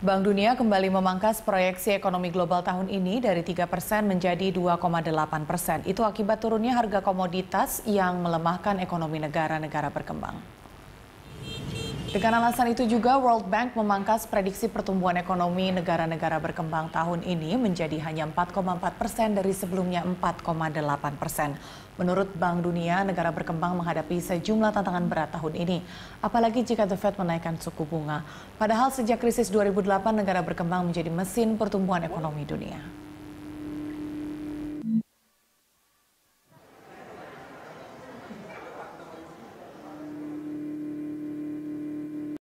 Bank Dunia kembali memangkas proyeksi ekonomi global tahun ini dari 3% menjadi 2,8%. Itu akibat turunnya harga komoditas yang melemahkan ekonomi negara-negara berkembang. Dengan alasan itu juga World Bank memangkas prediksi pertumbuhan ekonomi negara-negara berkembang tahun ini menjadi hanya 4,4% dari sebelumnya 4,8%. Menurut Bank Dunia, negara berkembang menghadapi sejumlah tantangan berat tahun ini. Apalagi jika The Fed menaikkan suku bunga. Padahal sejak krisis 2008, negara berkembang menjadi mesin pertumbuhan ekonomi dunia.